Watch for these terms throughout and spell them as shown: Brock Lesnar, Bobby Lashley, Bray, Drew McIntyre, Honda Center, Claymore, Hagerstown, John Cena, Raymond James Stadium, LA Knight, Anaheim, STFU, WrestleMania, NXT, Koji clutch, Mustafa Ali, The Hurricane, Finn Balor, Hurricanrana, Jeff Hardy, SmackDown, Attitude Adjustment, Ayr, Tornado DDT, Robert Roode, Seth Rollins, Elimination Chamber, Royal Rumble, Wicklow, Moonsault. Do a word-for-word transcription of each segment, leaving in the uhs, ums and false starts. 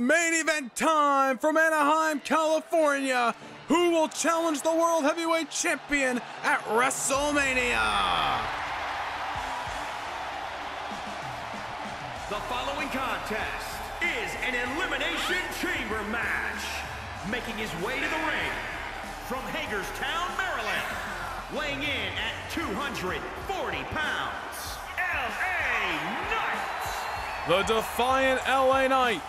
main event time from Anaheim, California. Who will challenge the World Heavyweight Champion at WrestleMania? The following contest is an Elimination Chamber match. Making his way to the ring from Hagerstown, Maryland. Weighing in at two hundred forty pounds, L A Knight. The defiant L A Knight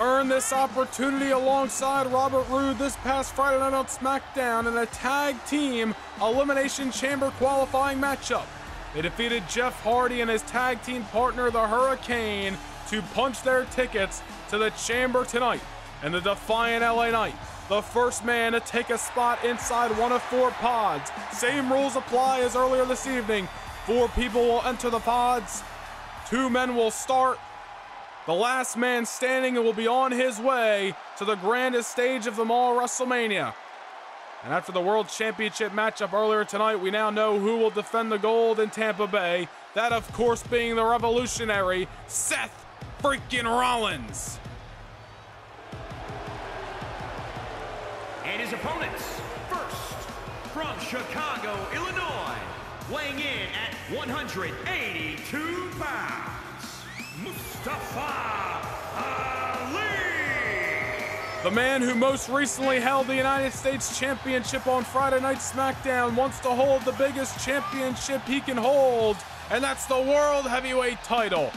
earned this opportunity alongside Robert Roode this past Friday night on SmackDown in a tag team Elimination Chamber qualifying matchup. They defeated Jeff Hardy and his tag team partner, The Hurricane, to punch their tickets to the Chamber tonight. And the defiant L A Knight, the first man to take a spot inside one of four pods. Same rules apply as earlier this evening. Four people will enter the pods. Two men will start. The last man standing will be on his way to the grandest stage of them all, WrestleMania. And after the World Championship matchup earlier tonight, we now know who will defend the gold in Tampa Bay. That, of course, being the revolutionary Seth freaking Rollins. And his opponents, first, from Chicago, Illinois, weighing in at one hundred eighty-two pounds, Mustafa Ali. The man who most recently held the United States Championship on Friday Night SmackDown wants to hold the biggest championship he can hold, and that's the World Heavyweight title.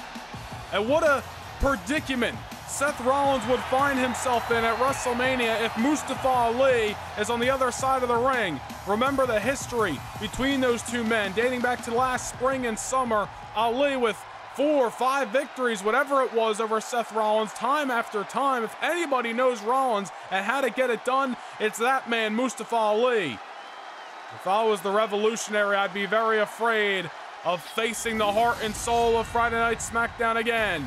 And what a predicament Seth Rollins would find himself in at WrestleMania if Mustafa Ali is on the other side of the ring. Remember the history between those two men dating back to last spring and summer. Ali with four or five victories, whatever it was, over Seth Rollins, time after time. If anybody knows Rollins and how to get it done, it's that man, Mustafa Ali. If I was the revolutionary, I'd be very afraid of facing the heart and soul of Friday Night SmackDown again.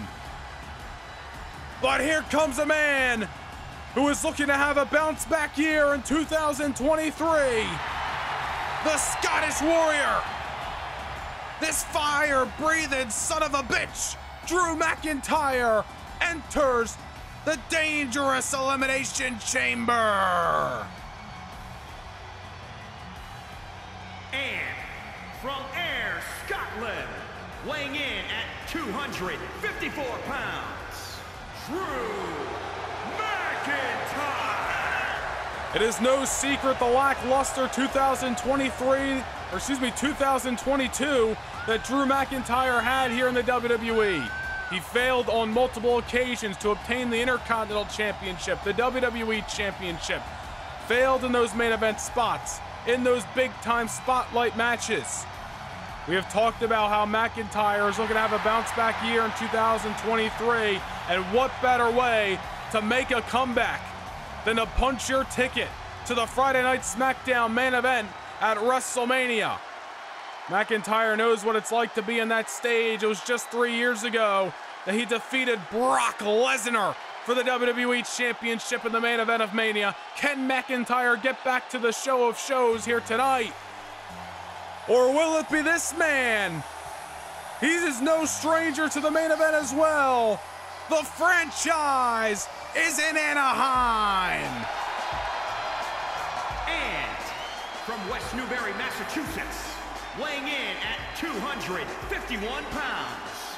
But here comes a man who is looking to have a bounce back year in two thousand twenty-three. The Scottish Warrior. This fire-breathing son of a bitch, Drew McIntyre, enters the dangerous Elimination Chamber. And from Ayr, Scotland, weighing in at two hundred fifty-four pounds, Drew McIntyre. It is no secret the lackluster two thousand twenty-three Or excuse me, two thousand twenty-two that Drew McIntyre had here in the W W E. He failed on multiple occasions to obtain the Intercontinental Championship, the W W E Championship. Failed in those main event spots, in those big time spotlight matches. We have talked about how McIntyre is looking to have a bounce back year in two thousand twenty-three, and what better way to make a comeback than to punch your ticket to the Friday Night SmackDown main event at WrestleMania. McIntyre knows what it's like to be in that stage. It was just three years ago that he defeated Brock Lesnar for the W W E Championship in the main event of Mania. Can McIntyre get back to the show of shows here tonight? Or will it be this man? He is no stranger to the main event as well. The franchise is in Anaheim. From West Newbury, Massachusetts, weighing in at two hundred fifty-one pounds,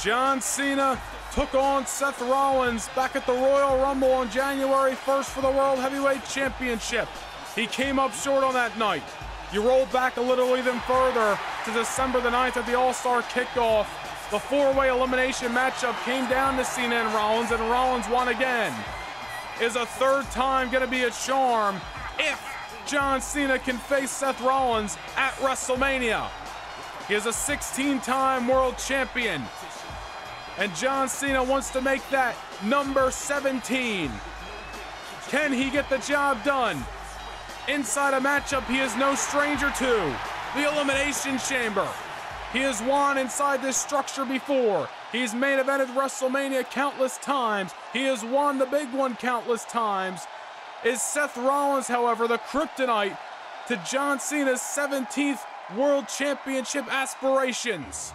John Cena! John Cena took on Seth Rollins back at the Royal Rumble on January first for the World Heavyweight Championship. He came up short on that night. You roll back a little even further to December the ninth at the All-Star Kickoff. The four-way elimination matchup came down to Cena and Rollins, and Rollins won again. Is a third time going to be a charm if John Cena can face Seth Rollins at WrestleMania? He is a sixteen-time world champion, and John Cena wants to make that number seventeen. Can he get the job done? Inside a matchup he is no stranger to, the Elimination Chamber. He has won inside this structure before. He's main evented WrestleMania countless times. He has won the big one countless times. Is Seth Rollins, however, the kryptonite to John Cena's seventeenth World Championship aspirations?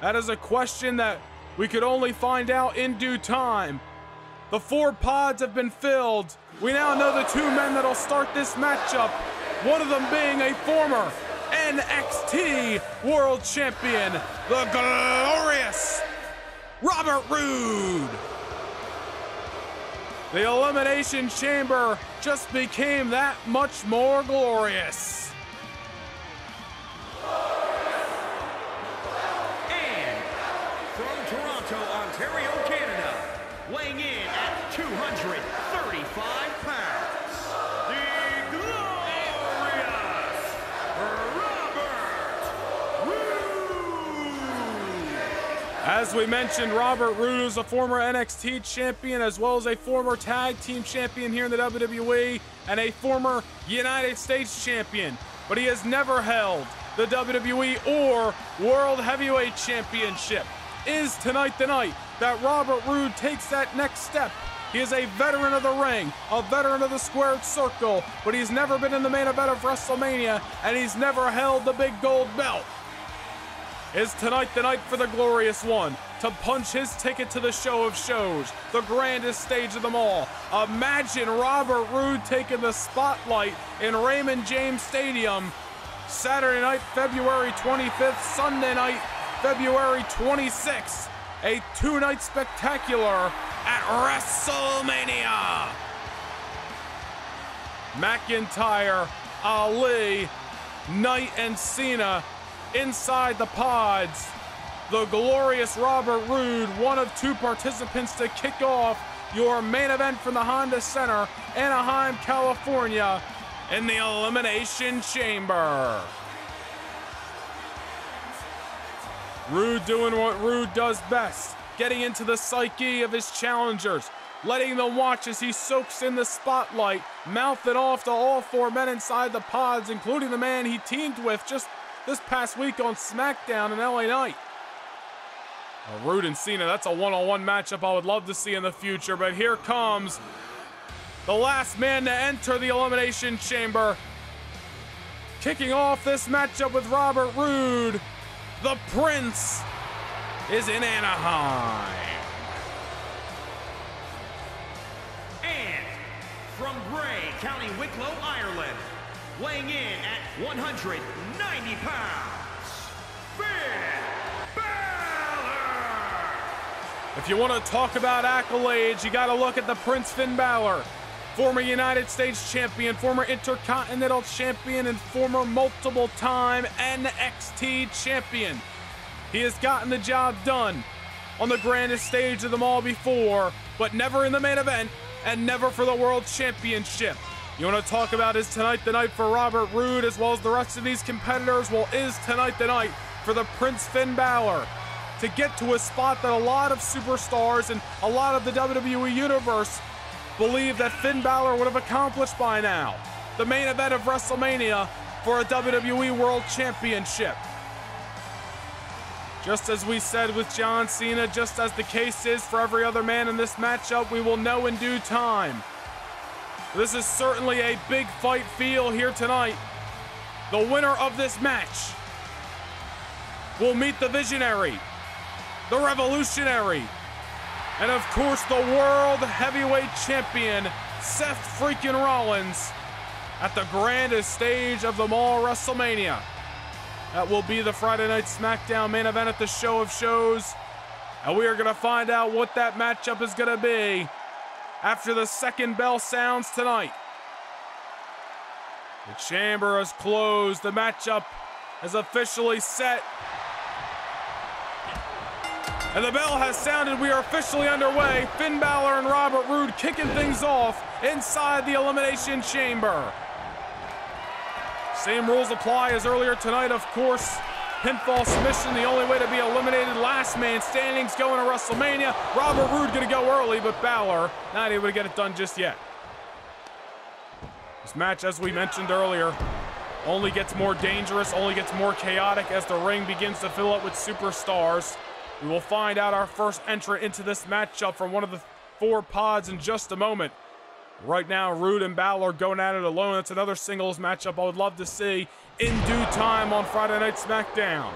That is a question that we could only find out in due time. The four pods have been filled. We now know the two men that'll start this matchup. One of them being a former N X T World Champion, the glorious Robert Roode. The Elimination Chamber just became that much more glorious. And from Toronto, Ontario, Canada, weighing in at two hundred thirty-five pounds, the glorious Robert Roode. As we mentioned, Robert Roode is a former N X T champion as well as a former tag team champion here in the W W E and a former United States champion, but he has never held the W W E or World Heavyweight Championship. Is tonight the night that Robert Roode takes that next step? He is a veteran of the ring, a veteran of the squared circle, but he's never been in the main event of WrestleMania, and he's never held the big gold belt. Is tonight the night for the glorious one to punch his ticket to the show of shows, the grandest stage of them all? Imagine Robert Roode taking the spotlight in Raymond James Stadium Saturday night, February twenty-fifth, Sunday night, February twenty-sixth. A two-night spectacular at WrestleMania. McIntyre, Ali, Knight, and Cena inside the pods. The glorious Robert Roode, one of two participants to kick off your main event from the Honda Center, Anaheim, California, in the Elimination Chamber. Roode doing what Roode does best, getting into the psyche of his challengers, letting them watch as he soaks in the spotlight, mouthing off to all four men inside the pods, including the man he teamed with just this past week on SmackDown in L A Knight. Well, Roode and Cena, that's a one-on-one matchup I would love to see in the future, but here comes the last man to enter the Elimination Chamber. Kicking off this matchup with Robert Roode, the Prince is in Anaheim. And from Bray, County Wicklow, Ireland, weighing in at one hundred ninety pounds, Finn Balor. If you want to talk about accolades, you got to look at the Prince Finn Balor. Former United States champion, former Intercontinental champion, and former multiple-time N X T champion. He has gotten the job done on the grandest stage of them all before, but never in the main event and never for the World Championship. You want to talk about is tonight the night for Robert Roode as well as the rest of these competitors? Well, is tonight the night for the Prince Finn Balor to get to a spot that a lot of superstars and a lot of the W W E universe believe that Finn Balor would have accomplished by now. The main event of WrestleMania for a W W E World Championship. Just as we said with John Cena, just as the case is for every other man in this matchup, we will know in due time. This is certainly a big fight feel here tonight. The winner of this match will meet the visionary, the revolutionary, and of course, the World Heavyweight Champion, Seth freaking Rollins, at the grandest stage of them all, WrestleMania. That will be the Friday Night SmackDown main event at the show of shows. And we are going to find out what that matchup is going to be after the second bell sounds tonight. The chamber is closed. The matchup is officially set. And the bell has sounded. We are officially underway. Finn Balor and Robert Roode kicking things off inside the Elimination Chamber. Same rules apply as earlier tonight, of course. Pinfall submission, the only way to be eliminated. Last man standing's going to WrestleMania. Robert Roode gonna go early, but Balor not able to get it done just yet. This match, as we mentioned earlier, only gets more dangerous, only gets more chaotic as the ring begins to fill up with superstars. We will find out our first entrant into this matchup from one of the four pods in just a moment. Right now, Roode and Balor going at it alone. That's another singles matchup I would love to see in due time on Friday Night SmackDown.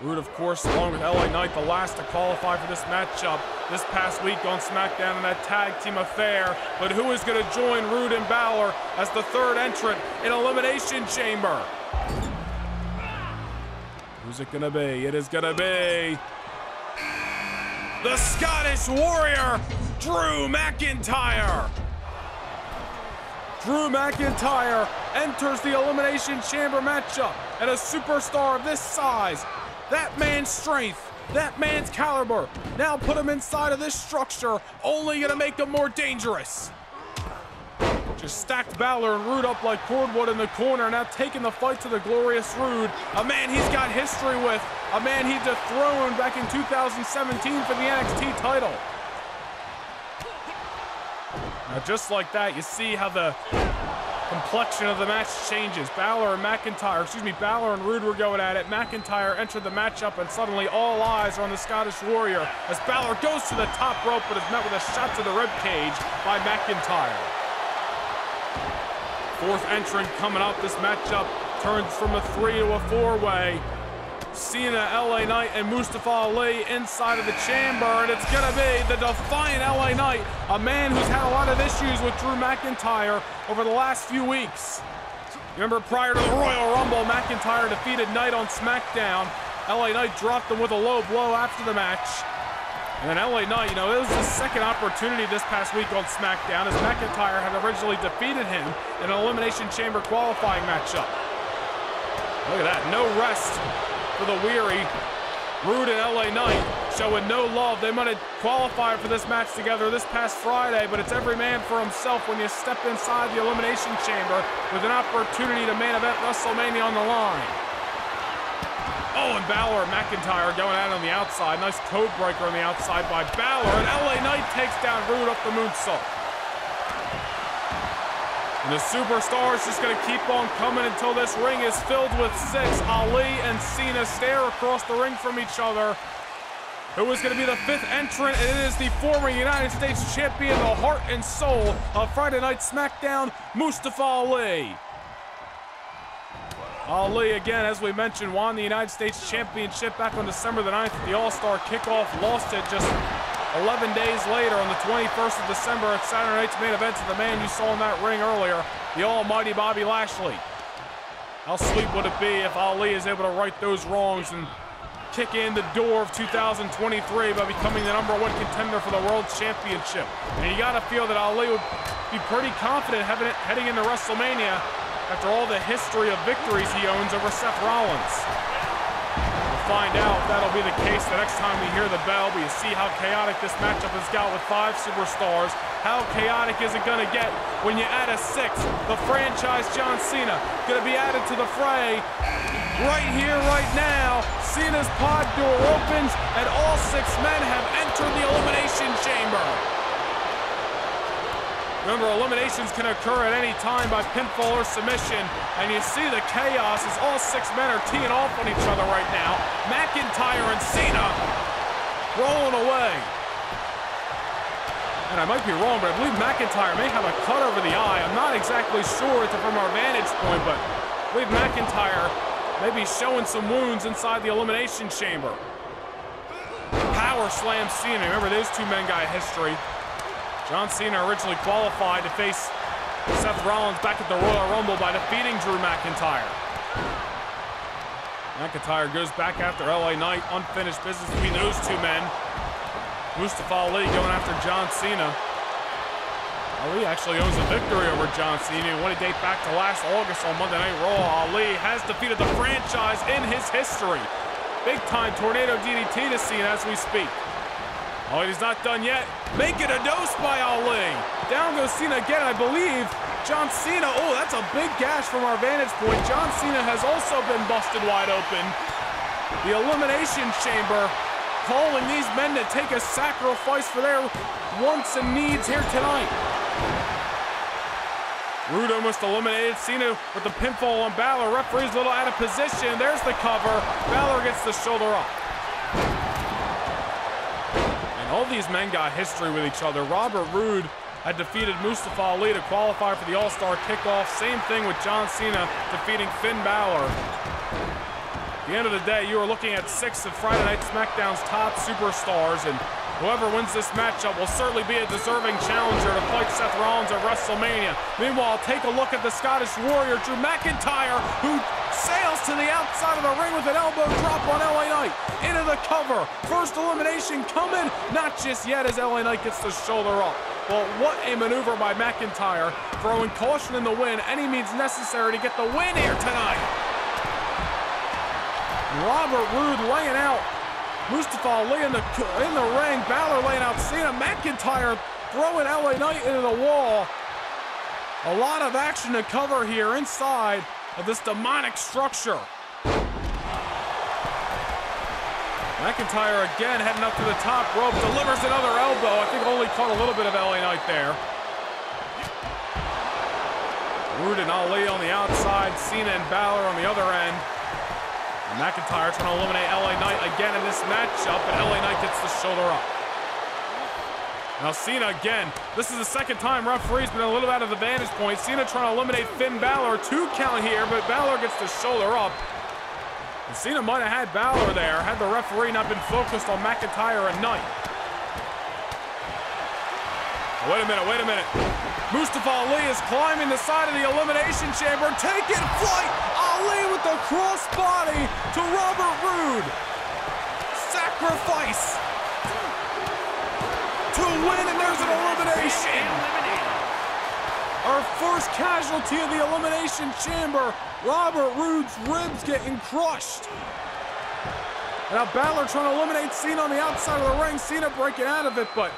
Roode, of course, along with L A Knight, the last to qualify for this matchup this past week on SmackDown in that tag team affair. But who is going to join Roode and Balor as the third entrant in Elimination Chamber? Who's it going to be? It is going to be the Scottish Warrior, Drew McIntyre. Drew McIntyre enters the Elimination Chamber matchup, and a superstar of this size, that man's strength, that man's caliber, now put him inside of this structure, only gonna make him more dangerous. Just stacked Balor and Roode up like cordwood in the corner, now taking the fight to the glorious Roode, a man he's got history with, a man he dethroned back in two thousand seventeen for the N X T title. Now, just like that, you see how the complexion of the match changes. Balor and McIntyre, excuse me, Balor and Roode were going at it. McIntyre entered the matchup, and suddenly all eyes are on the Scottish Warrior as Balor goes to the top rope, but is met with a shot to the ribcage by McIntyre. Fourth entrant coming up. This matchup turns from a three to a four-way. Cena, L A Knight, and Mustafa Ali inside of the chamber, and it's gonna be the defiant L A Knight, a man who's had a lot of issues with Drew McIntyre over the last few weeks. Remember, prior to the Royal Rumble, McIntyre defeated Knight on SmackDown. L A Knight dropped him with a low blow after the match. And then L A Knight, you know, it was his second opportunity this past week on SmackDown, as McIntyre had originally defeated him in an Elimination Chamber qualifying matchup. Look at that, no rest for the weary. Roode and L A Knight showing no love. They might have qualified for this match together this past Friday, but it's every man for himself when you step inside the Elimination Chamber with an opportunity to main event WrestleMania on the line. Oh, and Balor and McIntyre going out on the outside. Nice code breaker on the outside by Balor, and L A Knight takes down Roode up the moonsault. And the superstars just going to keep on coming until this ring is filled with six. Ali and Cena stare across the ring from each other. Who is going to be the fifth entrant? And it is the former United States champion, the heart and soul of Friday Night SmackDown, Mustafa Ali. Ali, again, as we mentioned, won the United States Championship back on December the ninth at the All-Star Kickoff, lost it just eleven days later on the twenty-first of December at Saturday Night's Main Event to the man you saw in that ring earlier, the almighty Bobby Lashley. How sweet would it be if Ali is able to right those wrongs and kick in the door of two thousand twenty-three by becoming the number one contender for the World Championship? And you gotta feel that Ali would be pretty confident heading into WrestleMania after all the history of victories he owns over Seth Rollins. Find out if that'll be the case the next time we hear the bell. We see how chaotic this matchup has got with five superstars. How chaotic is it going to get when you add a sixth? The franchise John Cena going to be added to the fray right here, right now. Cena's pod door opens, and all six men have entered the Elimination Chamber. Remember, eliminations can occur at any time by pinfall or submission, and you see the chaos as all six men are teeing off on each other right now. McIntyre and Cena rolling away. And I might be wrong, but I believe McIntyre may have a cut over the eye. I'm not exactly sure from our vantage point, but I believe McIntyre may be showing some wounds inside the Elimination Chamber. Power slam Cena. Remember, those two men got history. John Cena originally qualified to face Seth Rollins back at the Royal Rumble by defeating Drew McIntyre. McIntyre goes back after L A Knight. Unfinished business between those two men. Mustafa Ali going after John Cena. Ali actually owns a victory over John Cena. It would date back to last August on Monday Night Raw. Ali has defeated the franchise in his history. Big time tornado D D T to Cena as we speak. Oh, he's not done yet. Make it a dose by Ali. Down goes Cena again, I believe. John Cena, oh, that's a big gash from our vantage point. John Cena has also been busted wide open. The Elimination Chamber calling these men to take a sacrifice for their wants and needs here tonight. Roode almost eliminated Cena with the pinfall on Balor. Referee's a little out of position. There's the cover. Balor gets the shoulder up. All these men got history with each other. Robert Roode had defeated Mustafa Ali to qualify for the All-Star Kickoff. Same thing with John Cena defeating Finn Balor. the end of the day, you are looking at six of Friday Night SmackDown's top superstars, and whoever wins this matchup will certainly be a deserving challenger to fight Seth Rollins at WrestleMania. Meanwhile, take a look at the Scottish Warrior, Drew McIntyre, who sails to the outside of the ring with an elbow drop on L A Knight. Into the cover. First elimination coming. Not just yet, as L A Knight gets the shoulder up. Well, what a maneuver by McIntyre, throwing caution in the wind, any means necessary to get the win here tonight. Robert Roode laying out Mustafa Ali in the, in the ring, Balor laying out Cena, McIntyre throwing L A Knight into the wall. A lot of action to cover here inside of this demonic structure. McIntyre again heading up to the top rope, delivers another elbow. I think only caught a little bit of L A Knight there. Roode and Ali on the outside, Cena and Balor on the other end. And McIntyre trying to eliminate L A Knight again in this matchup, and L A Knight gets the shoulder up. Now Cena again, this is the second time referee's been a little out of the vantage point. Cena trying to eliminate Finn Balor, two count here, but Balor gets the shoulder up. And Cena might have had Balor there, had the referee not been focused on McIntyre and Knight. Wait a minute, wait a minute. Mustafa Ali is climbing the side of the Elimination Chamber, taking flight! Ali with the crossbody to Robert Roode. Sacrifice to win, and there's an elimination. Our first casualty of the Elimination Chamber, Robert Roode's ribs getting crushed. Now Balor trying to eliminate Cena on the outside of the ring, Cena breaking out of it, but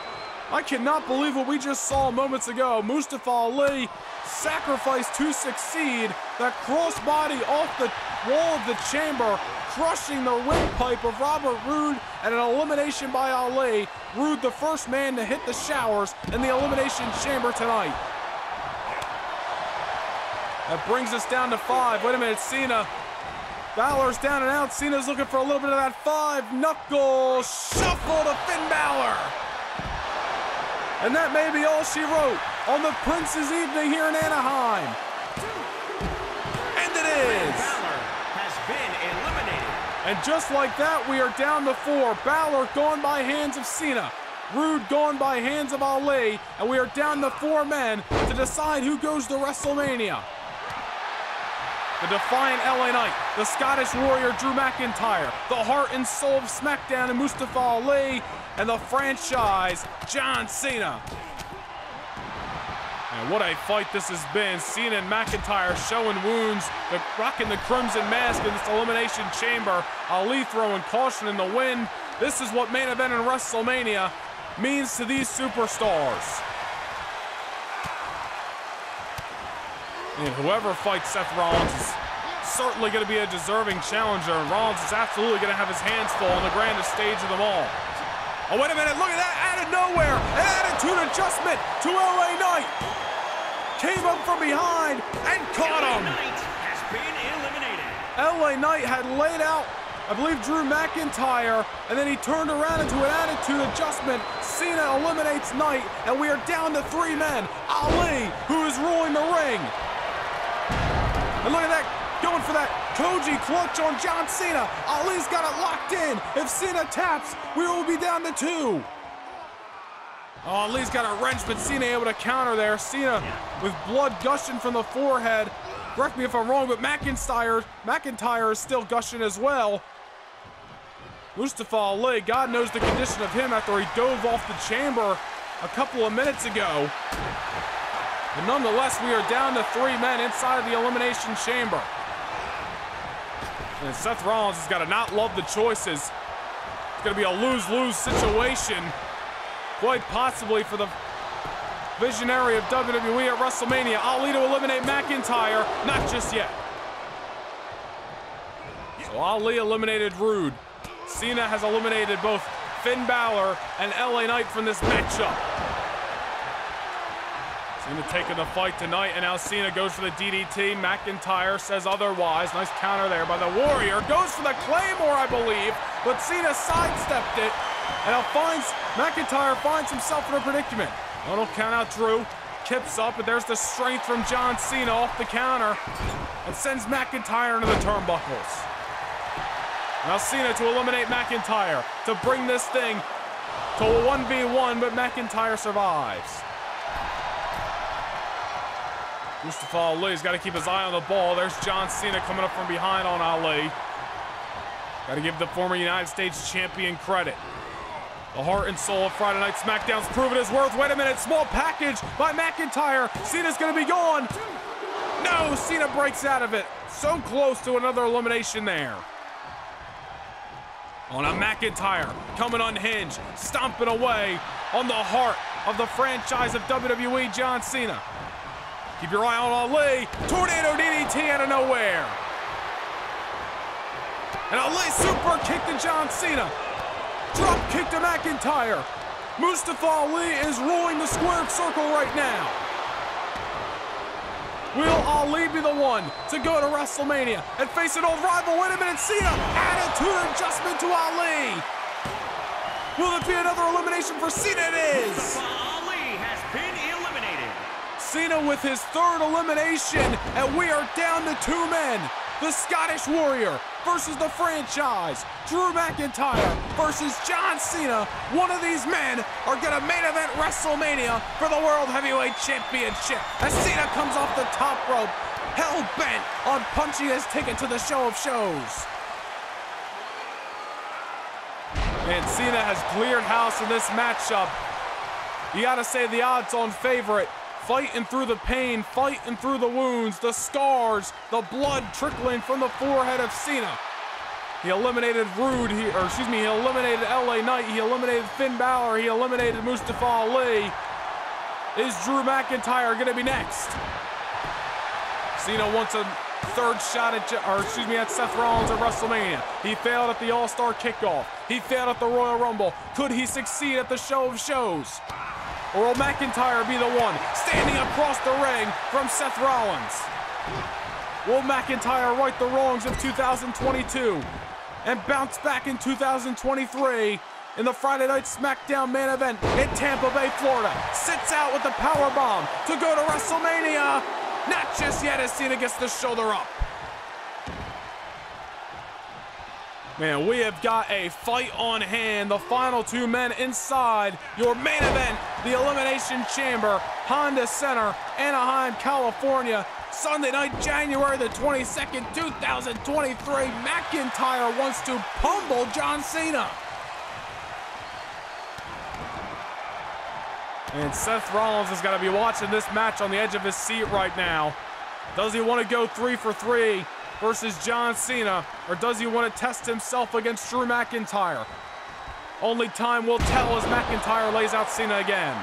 I cannot believe what we just saw moments ago. Mustafa Ali sacrificed to succeed. That crossbody off the wall of the chamber, crushing the windpipe of Robert Roode, and an elimination by Ali. Roode, the first man to hit the showers in the Elimination Chamber tonight. That brings us down to five. Wait a minute, Cena. Balor's down and out. Cena's looking for a little bit of that five. Knuckle shuffle to Finn Balor. And that may be all she wrote on the Prince's evening here in Anaheim. And it is. Balor has been eliminated. And just like that, we are down to four. Balor gone by hands of Cena. Roode gone by hands of Ali. And we are down to four men to decide who goes to WrestleMania. The defiant L A Knight, the Scottish Warrior Drew McIntyre, the heart and soul of SmackDown and Mustafa Ali, and the franchise, John Cena. And what a fight this has been. Cena and McIntyre showing wounds, rocking the crimson mask in this Elimination Chamber. Ali throwing caution in the wind. This is what main event in WrestleMania means to these superstars. And whoever fights Seth Rollins is certainly going to be a deserving challenger, and Rollins is absolutely going to have his hands full on the grandest stage of them all. Oh, wait a minute, look at that, out of nowhere, an attitude adjustment to L A Knight. Came up from behind and caught him. L A Knight has been eliminated. L A Knight had laid out, I believe, Drew McIntyre, and then he turned around into an attitude adjustment. Cena eliminates Knight, and we are down to three men. Ali, who is ruling the ring. And look at that, going for that Koji clutch on John Cena. Ali's got it locked in. If Cena taps, we will be down to two. Oh, Ali's got a wrench, but Cena able to counter there. Cena with blood gushing from the forehead. Correct me if I'm wrong, but McIntyre, McIntyre is still gushing as well. Mustafa Ali, God knows the condition of him after he dove off the chamber a couple of minutes ago. But nonetheless, we are down to three men inside of the Elimination Chamber. And Seth Rollins has got to not love the choices. It's going to be a lose-lose situation, quite possibly, for the visionary of W W E at WrestleMania. Ali to eliminate McIntyre. Not just yet. So Ali eliminated Roode. Cena has eliminated both Finn Balor and L A Knight from this matchup. Cena taking the fight tonight, and now Cena goes for the D D T. McIntyre says otherwise. Nice counter there by the Warrior. Goes for the Claymore, I believe, but Cena sidestepped it. And now finds, McIntyre finds himself in a predicament. Oh, don't count out Drew. Kips up, and there's the strength from John Cena off the counter. And sends McIntyre into the turnbuckles. Now Cena to eliminate McIntyre to bring this thing to a one v one, but McIntyre survives. Mustafa Ali's got to keep his eye on the ball. There's John Cena coming up from behind on Ali. Got to give the former United States champion credit. The heart and soul of Friday Night SmackDown's proven his worth. Wait a minute, small package by McIntyre. Cena's going to be gone. No, Cena breaks out of it. So close to another elimination there. On a McIntyre, coming unhinged, stomping away on the heart of the franchise of W W E, John Cena. Keep your eye on Ali. Tornado D D T out of nowhere. And Ali super kicked to John Cena. Drop kick to McIntyre. Mustafa Ali is ruling the squared circle right now. Will Ali be the one to go to WrestleMania and face an old rival? Wait a minute, Cena, attitude adjustment to Ali. Will it be another elimination for Cena? It is. Mustafa Ali has been eliminated. Cena with his third elimination, and we are down to two men. The Scottish Warrior versus the franchise. Drew McIntyre versus John Cena. One of these men are gonna main event WrestleMania for the World Heavyweight Championship. As Cena comes off the top rope, hell bent on punching his ticket to the show of shows. And Cena has cleared house in this matchup. You gotta say the odds on favorite. Fighting through the pain, fighting through the wounds, the scars, the blood trickling from the forehead of Cena. He eliminated Roode, he, or excuse me, he eliminated L A Knight, he eliminated Finn Balor, he eliminated Mustafa Ali. Is Drew McIntyre gonna be next? Cena wants a third shot at, or excuse me, at Seth Rollins at WrestleMania. He failed at the All-Star Kickoff. He failed at the Royal Rumble. Could he succeed at the show of shows? Or will McIntyre be the one standing across the ring from Seth Rollins? Will McIntyre right the wrongs of two thousand twenty-two and bounce back in two thousand twenty-three in the Friday Night SmackDown main event in Tampa Bay, Florida? Sits out with the powerbomb to go to WrestleMania. Not just yet as Cena gets the shoulder up. Man, we have got a fight on hand. The final two men inside your main event, the Elimination Chamber, Honda Center, Anaheim, California, Sunday night, January the twenty-second, two thousand twenty-three. McIntyre wants to pummel John Cena. And Seth Rollins has got to be watching this match on the edge of his seat right now. Does he want to go three for three versus John Cena, or does he want to test himself against Drew McIntyre? Only time will tell as McIntyre lays out Cena again.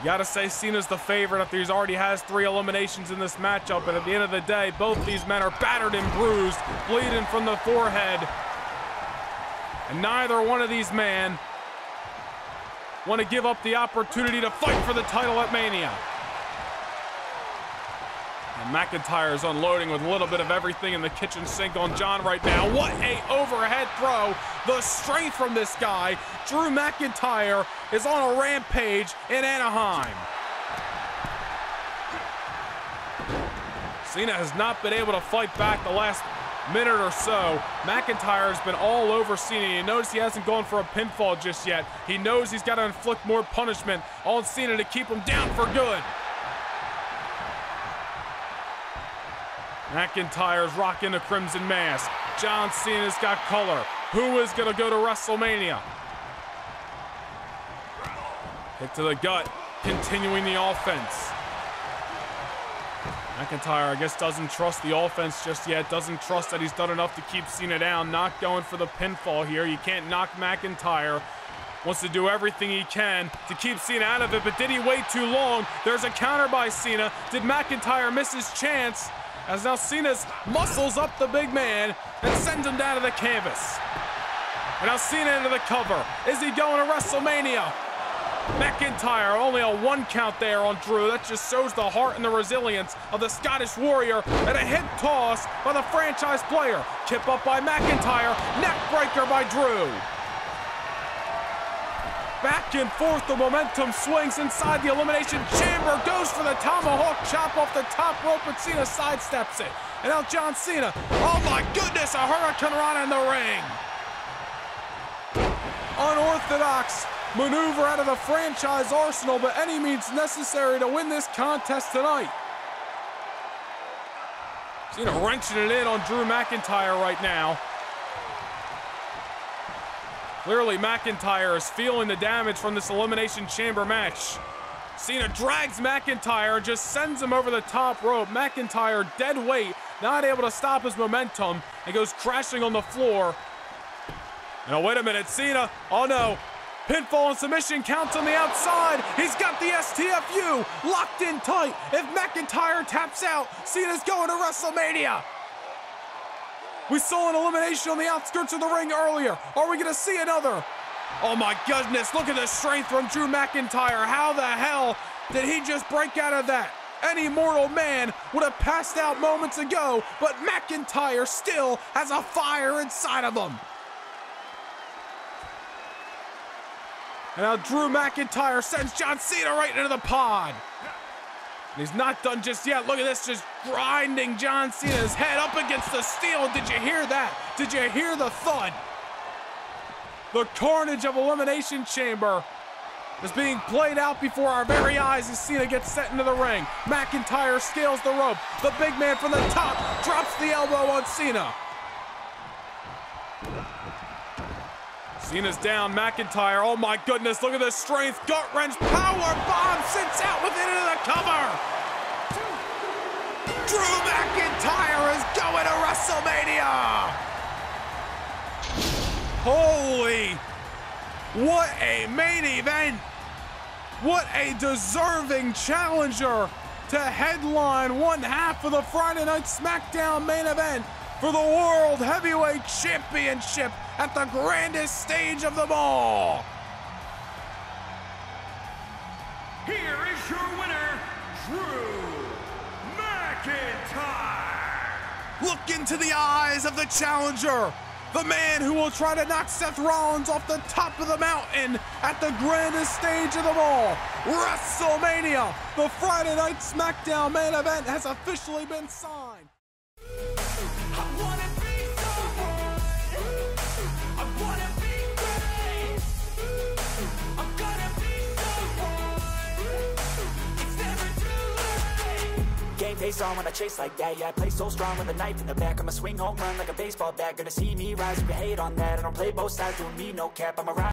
You gotta say Cena's the favorite after he's already has three eliminations in this matchup, but at the end of the day, both these men are battered and bruised, bleeding from the forehead. And neither one of these men want to give up the opportunity to fight for the title at Mania. McIntyre is unloading with a little bit of everything in the kitchen sink on John right now. What a overhead throw. The strength from this guy. Drew McIntyre is on a rampage in Anaheim. Cena has not been able to fight back the last minute or so. McIntyre has been all over Cena. You notice he hasn't gone for a pinfall just yet. He knows he's got to inflict more punishment on Cena to keep him down for good. McIntyre's rocking the crimson mask. John Cena's got color. Who is going to go to WrestleMania? Hit to the gut, continuing the offense. McIntyre, I guess, doesn't trust the offense just yet. Doesn't trust that he's done enough to keep Cena down. Not going for the pinfall here. You can't knock McIntyre. Wants to do everything he can to keep Cena out of it, but did he wait too long? There's a counter by Cena. Did McIntyre miss his chance? As now Cena's muscles up the big man and sends him down to the canvas. And now Cena into the cover. Is he going to WrestleMania? McIntyre, only a one count there on Drew. That just shows the heart and the resilience of the Scottish Warrior, and a hip toss by the franchise player. Tip up by McIntyre, neck breaker by Drew. Back and forth, the momentum swings inside the Elimination Chamber, goes for the tomahawk chop off the top rope, and Cena sidesteps it. And now John Cena. Oh my goodness, a Hurricanrana in the ring. Unorthodox maneuver out of the franchise arsenal, but any means necessary to win this contest tonight. Cena wrenching it in on Drew McIntyre right now. Clearly McIntyre is feeling the damage from this Elimination Chamber match. Cena drags McIntyre, just sends him over the top rope. McIntyre, dead weight, not able to stop his momentum, and goes crashing on the floor. Now, wait a minute, Cena, oh no. Pinfall and submission counts on the outside. He's got the S T F U locked in tight. If McIntyre taps out, Cena's going to WrestleMania. We saw an elimination on the outskirts of the ring earlier. Are we going to see another? Oh my goodness, look at the strength from Drew McIntyre. How the hell did he just break out of that? Any mortal man would have passed out moments ago, but McIntyre still has a fire inside of him. And now Drew McIntyre sends John Cena right into the pod. And he's not done just yet. Look at this, just grinding John Cena's head up against the steel. Did you hear that? Did you hear the thud? The carnage of Elimination Chamber is being played out before our very eyes as Cena gets sent into the ring. McIntyre scales the rope. The big man from the top drops the elbow on Cena. Cena's down, McIntyre, oh my goodness, look at this strength, gut wrench, power bomb, sits out with it into the cover. Drew McIntyre is going to WrestleMania. Holy, what a main event. What a deserving challenger to headline one half of the Friday Night SmackDown main event for the World Heavyweight Championship at the grandest stage of them all. Here is your winner, Drew McIntyre. Look into the eyes of the challenger, the man who will try to knock Seth Rollins off the top of the mountain at the grandest stage of them all. WrestleMania, the Friday Night SmackDown main event, has officially been signed. Face on when I chase like that, yeah, I play so strong with a knife in the back. I'm a swing home run like a baseball bat. Gonna see me rise, you can hate on that. I don't play both sides, doing me no cap, I'm a ride.